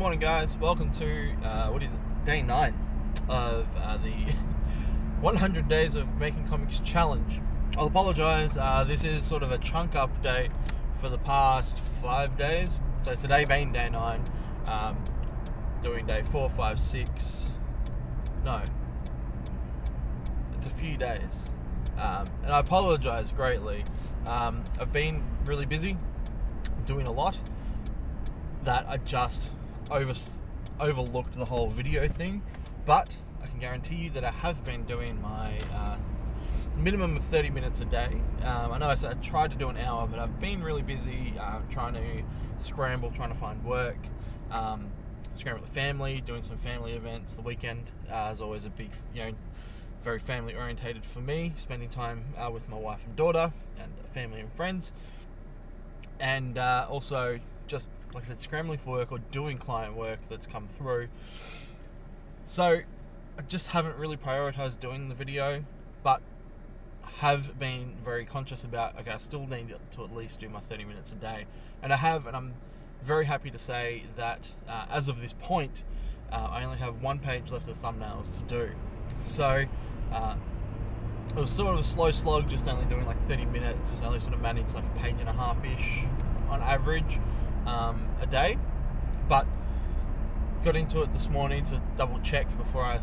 morning, guys. Welcome to what is it, day 9 of the 100 days of making comics challenge. I'll apologize, this is sort of a chunk update for the past 5 days. So today being day 9, doing day 4, 5, 6. No, it's a few days, and I apologize greatly. I've been really busy doing a lot that I just overlooked the whole video thing, but I can guarantee you that I have been doing my minimum of 30 minutes a day. I know I said I tried to do an hour, but I've been really busy trying to scramble, trying to find work, scramble the family, doing some family events. The weekend is always a big, very family orientated for me, spending time with my wife and daughter and family and friends, and also just, like I said, scrambling for work or doing client work that's come through. So I just haven't really prioritized doing the video, but have been very conscious about, okay, I still need to at least do my 30 minutes a day, and I have, and I'm very happy to say that as of this point, I only have 1 page left of thumbnails to do. So it was sort of a slow slog, just only doing like 30 minutes, I only sort of managed like a page and a half-ish on average a day, but got into it this morning to double check before I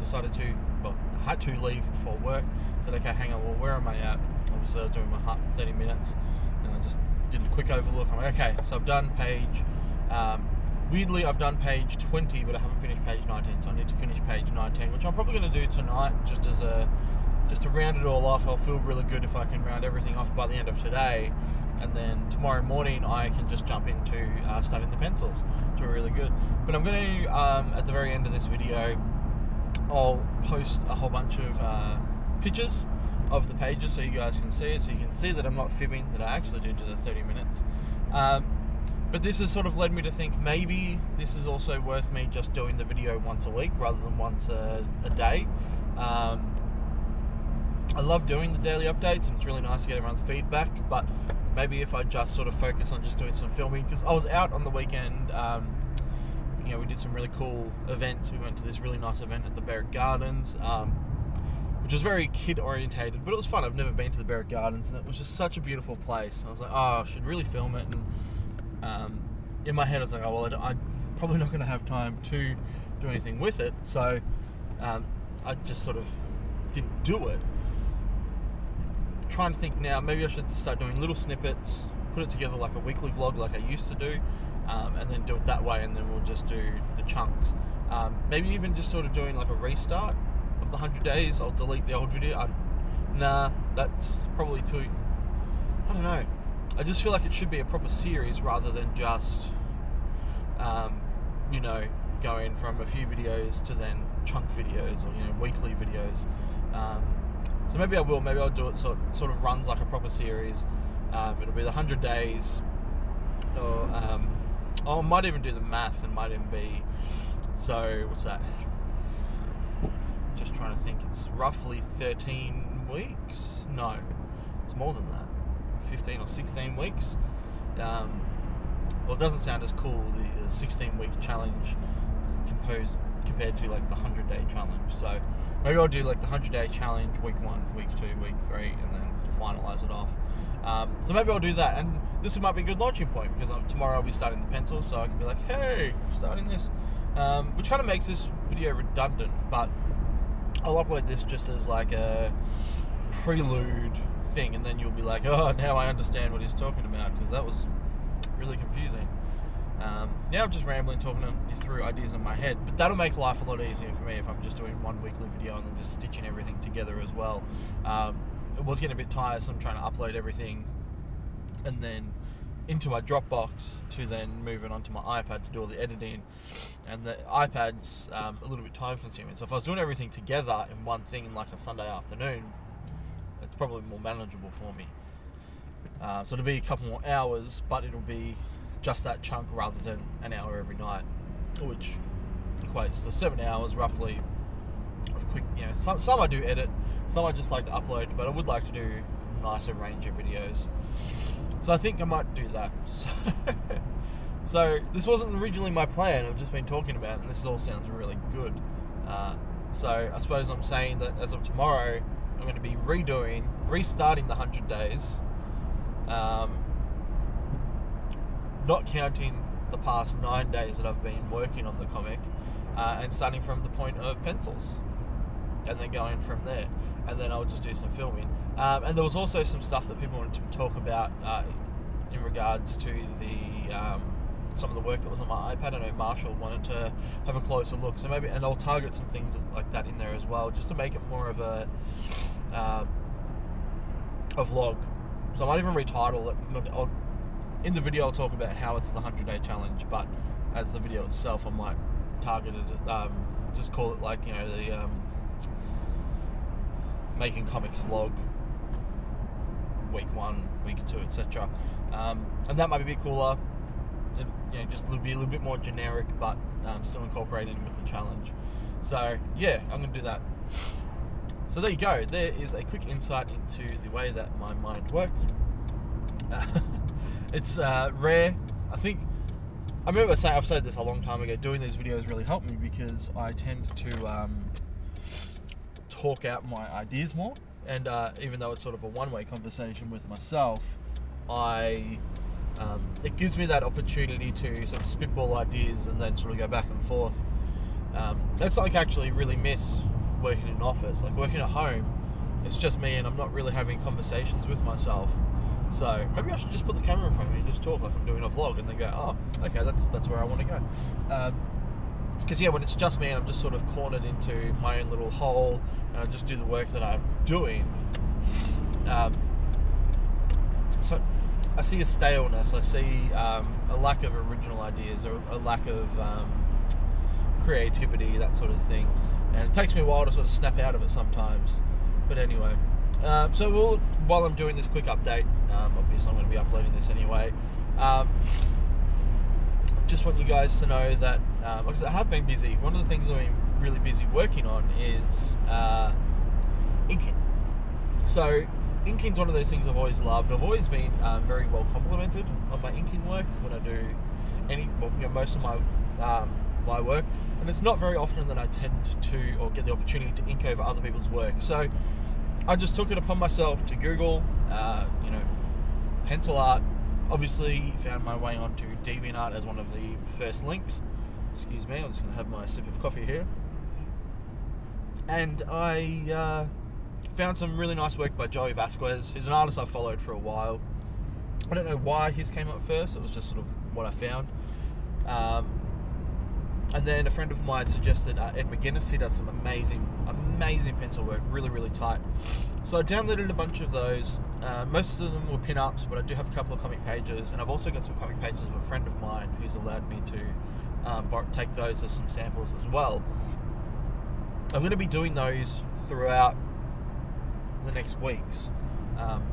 decided to, well, I had to leave for work. I said, okay, hang on, well, where am I at? Obviously I was doing my 30 minutes, and I just did a quick overlook. I'm like, okay, so I've done page, weirdly I've done page 20, but I haven't finished page 19, so I need to finish page 19, which I'm probably going to do tonight, just to round it all off. I'll feel really good if I can round everything off by the end of today, and then tomorrow morning I can just jump into studying the pencils, which are really good. But I'm going to, at the very end of this video, I'll post a whole bunch of pictures of the pages so you guys can see it, so you can see that I'm not fibbing, that I actually do the 30 minutes. But this has sort of led me to think maybe this is also worth me just doing the video once a week rather than once a day. I love doing the daily updates, and it's really nice to get everyone's feedback, but maybe if I just sort of focus on just doing some filming, because I was out on the weekend, we did some really cool events. We went to this really nice event at the Berwick Gardens, which was very kid orientated, but it was fun. I've never been to the Berwick Gardens, and it was just such a beautiful place. I was like, oh, I should really film it, and in my head I was like, oh, well, I'm probably not going to have time to do anything with it, so I just sort of didn't do it. Trying to think now, maybe I should start doing little snippets, put it together like a weekly vlog like I used to do, and then do it that way, and then we'll just do the chunks. Maybe even just sort of doing like a restart of the 100 days. I'll delete the old video. Nah, that's probably too, I don't know. I just feel like it should be a proper series rather than just, going from a few videos to then chunk videos or, weekly videos. So maybe I will, maybe I'll do it so it sort of runs like a proper series. It'll be the 100 days, or I might even do the math, and might even be, so what's that? Just trying to think, it's roughly 13 weeks? No, it's more than that, 15 or 16 weeks. Well, it doesn't sound as cool, the 16-week challenge compared to like the 100-day challenge, so maybe I'll do like the 100-day challenge, week 1, week 2, week 3, and then finalise it off. So maybe I'll do that, and this might be a good launching point, because tomorrow I'll be starting the pencil, so I can be like, hey, I'm starting this, which kind of makes this video redundant, but I'll upload this just as like a prelude thing, and then you'll be like, oh, now I understand what he's talking about, because that was really confusing. Now I'm just rambling, talking through ideas in my head, but that'll make life a lot easier for me if I'm just doing one weekly video and then just stitching everything together as well. It was getting a bit tiresome trying to upload everything and then into my Dropbox to then move it onto my iPad to do all the editing, and the iPad's a little bit time consuming. So if I was doing everything together in one thing in like a Sunday afternoon, it's probably more manageable for me. So it'll be a couple more hours, but it'll be just that chunk rather than an hour every night, which equates to 7 hours roughly of quick, some I do edit, some I just like to upload, but I would like to do a nicer range of videos, so I think I might do that. So this wasn't originally my plan, I've just been talking about it, and this all sounds really good. So I suppose I'm saying that as of tomorrow, I'm going to be restarting the 100 days, not counting the past 9 days that I've been working on the comic, and starting from the point of pencils, and then going from there, and then I'll just do some filming. And there was also some stuff that people wanted to talk about in regards to the some of the work that was on my iPad. I know Marshall wanted to have a closer look, so maybe, and I'll target some things like that in there as well, just to make it more of a vlog. So I might even retitle it. In the video I'll talk about how it's the 100-day challenge, but as the video itself I might target it, just call it like, you know, the making comics vlog, week 1, week 2, etc. And that might be a bit cooler. It, you know, just be a little bit more generic, but still incorporated in with the challenge. So yeah, I'm going to do that. So there you go. There is a quick insight into the way that my mind works. It's rare. I think I remember saying, I've said this a long time ago, doing these videos really helped me because I tend to talk out my ideas more, and even though it's sort of a one-way conversation with myself, it gives me that opportunity to sort of spitball ideas and then sort of go back and forth. That's something I actually really miss working in an office. Like working at home, it's just me and I'm not really having conversations with myself. So maybe I should just put the camera in front of me and just talk like I'm doing a vlog, and then go, oh, okay, that's where I want to go. Because yeah, when it's just me and I'm just sort of cornered into my own little hole, and I just do the work that I'm doing, so I see a staleness. I see a lack of original ideas, or a lack of creativity, that sort of thing. And it takes me a while to sort of snap out of it sometimes. But anyway. So while I'm doing this quick update, obviously I'm going to be uploading this anyway, just want you guys to know that, because I have been busy. One of the things I've been really busy working on is inking. So inking's one of those things I've always loved. I've always been very well complimented on my inking work when I do most of my my work, and it's not very often that I tend to or get the opportunity to ink over other people's work. So I just took it upon myself to Google, you know, pencil art. Obviously, found my way onto DeviantArt as one of the first links. Excuse me, I'm just going to have my sip of coffee here. And I found some really nice work by Joey Vasquez. He's an artist I've followed for a while. I don't know why his came up first. It was just sort of what I found. And then a friend of mine suggested Ed McGuinness. He does some amazing pencil work, really, really tight. So I downloaded a bunch of those. Most of them were pin-ups, but I do have a couple of comic pages, and I've also got some comic pages of a friend of mine who's allowed me to take those as some samples as well. I'm going to be doing those throughout the next weeks,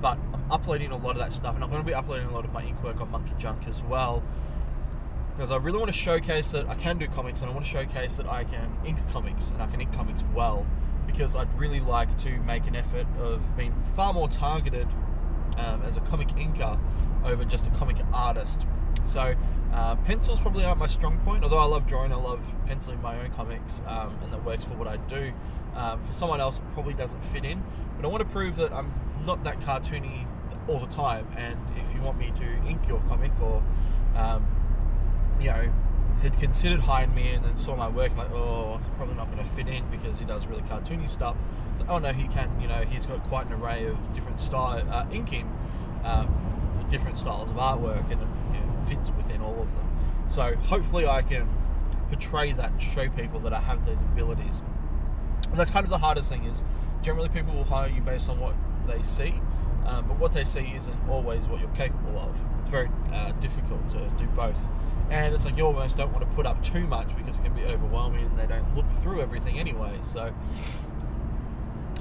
but I'm uploading a lot of that stuff, and I'm going to be uploading a lot of my ink work on Monkey Junk as well, because I really want to showcase that I can do comics, and I want to showcase that I can ink comics, and I can ink comics well. Because I'd really like to make an effort of being far more targeted as a comic inker over just a comic artist. So pencils probably aren't my strong point, although I love drawing, I love penciling my own comics, and that works for what I do. For someone else it probably doesn't fit in, but I want to prove that I'm not that cartoony all the time, and if you want me to ink your comic, or you know, had considered hiring me and then saw my work and like, oh, it's probably not going to fit in because he does really cartoony stuff. So, oh no, he can, you know, he's got quite an array of different style inking, different styles of artwork, and you know, fits within all of them. So hopefully I can portray that and show people that I have those abilities. And that's kind of the hardest thing, is generally people will hire you based on what they see, but what they see isn't always what you're capable of. It's very difficult to do both. And it's like you almost don't want to put up too much because it can be overwhelming, and they don't look through everything anyway. So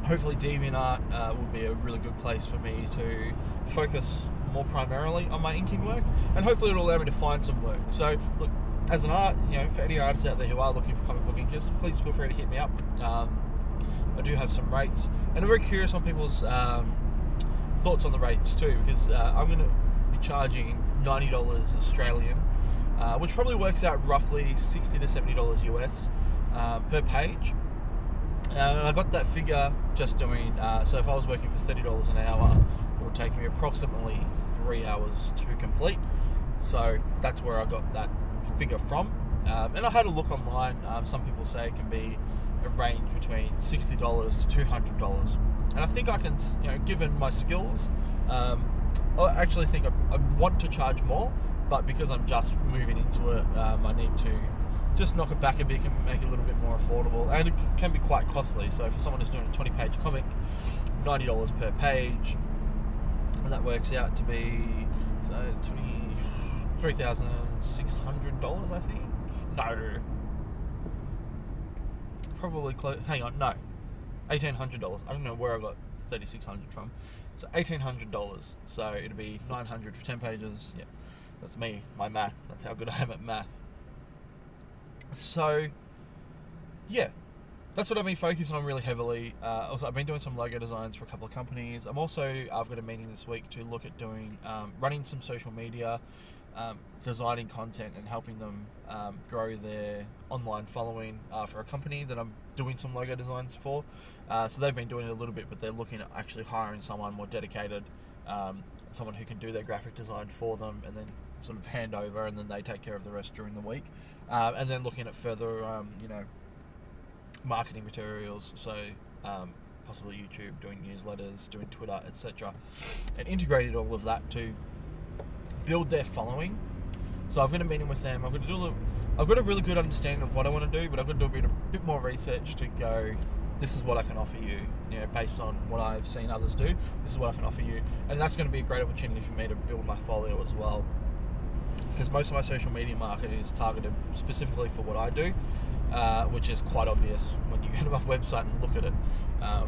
hopefully DeviantArt will be a really good place for me to focus more primarily on my inking work, and hopefully it'll allow me to find some work. So look, as an art, you know, for any artists out there who are looking for comic book inkers, please feel free to hit me up. I do have some rates, and I'm very curious on people's thoughts on the rates too, because I'm going to be charging $90 Australian which probably works out roughly $60 to $70 US per page. And I got that figure just doing, so if I was working for $30 an hour, it would take me approximately 3 hours to complete. So that's where I got that figure from. And I had a look online. Some people say it can be a range between $60 to $200. And I think I can, you know, given my skills, I actually think I want to charge more, but because I'm just moving into it, I need to just knock it back a bit and make it a little bit more affordable. And it can be quite costly. So for someone who's doing a 20-page comic, $90 per page, and that works out to be so $3,600, I think. No, probably close. Hang on, no, $1,800. I don't know where I got $3,600 from. So $1,800. So it'd be $900 for 10 pages. Yeah, that's me, my math. That's how good I am at math. So, yeah, that's what I've been focusing on really heavily. Also, I've been doing some logo designs for a couple of companies. I've got a meeting this week to look at doing, running some social media, designing content and helping them grow their online following for a company that I'm doing some logo designs for. So they've been doing it a little bit, but they're looking at actually hiring someone more dedicated, someone who can do their graphic design for them and then sort of hand over, and then they take care of the rest during the week. And then looking at further, you know, marketing materials, so possibly YouTube, doing newsletters, doing Twitter, etc. And integrated all of that to build their following. So I've got a meeting with them. I've got a really good understanding of what I want to do, but I've got to do a bit more research to go, this is what I can offer you, you know, based on what I've seen others do, this is what I can offer you. And that's going to be a great opportunity for me to build my folio as well, because most of my social media marketing is targeted specifically for what I do, which is quite obvious when you go to my website and look at it. So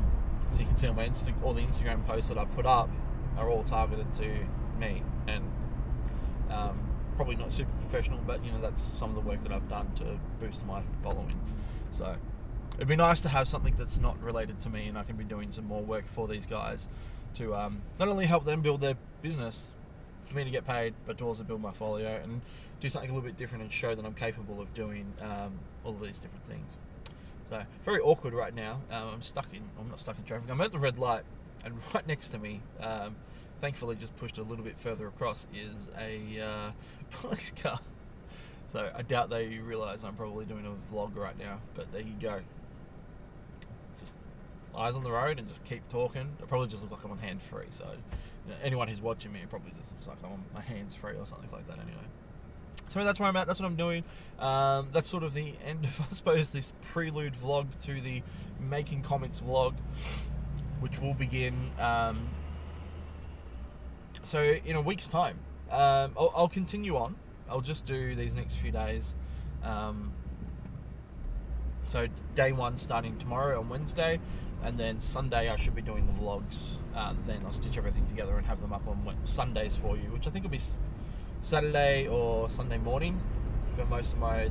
you can see on my all the Instagram posts that I put up are all targeted to me, and probably not super professional, but you know, that's some of the work that I've done to boost my following. So it'd be nice to have something that's not related to me, and I can be doing some more work for these guys to not only help them build their business, for me to get paid, but to also build my folio and do something a little bit different and show that I'm capable of doing all of these different things. So very awkward right now. I'm not stuck in traffic. I'm at the red light, and right next to me, thankfully just pushed a little bit further across, is a police car. So I doubt they realise I'm probably doing a vlog right now, but there you go. Just eyes on the road and just keep talking. I probably just look like I'm on hand free, so you know, anyone who's watching me, it probably just looks like I'm on my hands free or something like that anyway. So that's where I'm at, that's what I'm doing. That's sort of the end of, I suppose, this prelude vlog to the Making Comics vlog, which will begin, so in a week's time. I'll continue on. I'll just do these next few days. So day one starting tomorrow on Wednesday, and then Sunday I should be doing the vlogs. Then I'll stitch everything together and have them up on Sundays for you, which I think will be Saturday or Sunday morning for most of my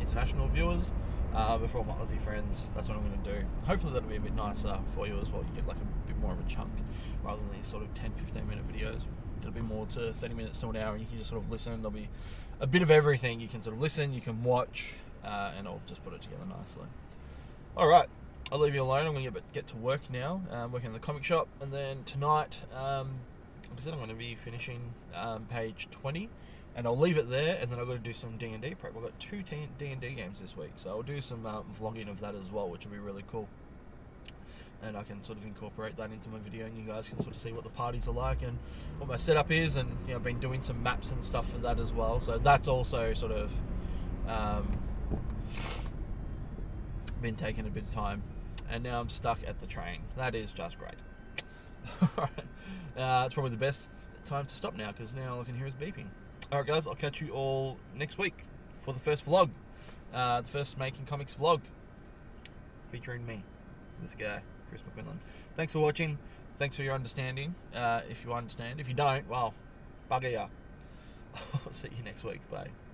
international viewers. Before my Aussie friends, that's what I'm going to do. Hopefully that'll be a bit nicer for you as well. You get like a bit more of a chunk rather than these sort of 10-15 minute videos. It'll be more to 30 minutes to an hour, and you can just sort of listen. There'll be a bit of everything. You can sort of listen, you can watch, and I'll just put it together nicely. Alright, I'll leave you alone. I'm going to get to work now. I'm working in the comic shop, and then tonight, I said I'm going to be finishing page 20, and I'll leave it there, and then I've got to do some D&D prep. We've got 2 D&D games this week, so I'll do some vlogging of that as well, which will be really cool. And I can sort of incorporate that into my video, and you guys can sort of see what the parties are like and what my setup is, and you know, I've been doing some maps and stuff for that as well. So that's also sort of been taking a bit of time, and now I'm stuck at the train. That is just great. Alright, it's probably the best time to stop now, because now all I can hear is beeping. Alright guys, I'll catch you all next week for the first vlog, the first Making Comics vlog, featuring me, this guy, Chris McQuinlan. Thanks for watching, thanks for your understanding, if you understand. If you don't, well, bugger ya. I'll see you next week, bye.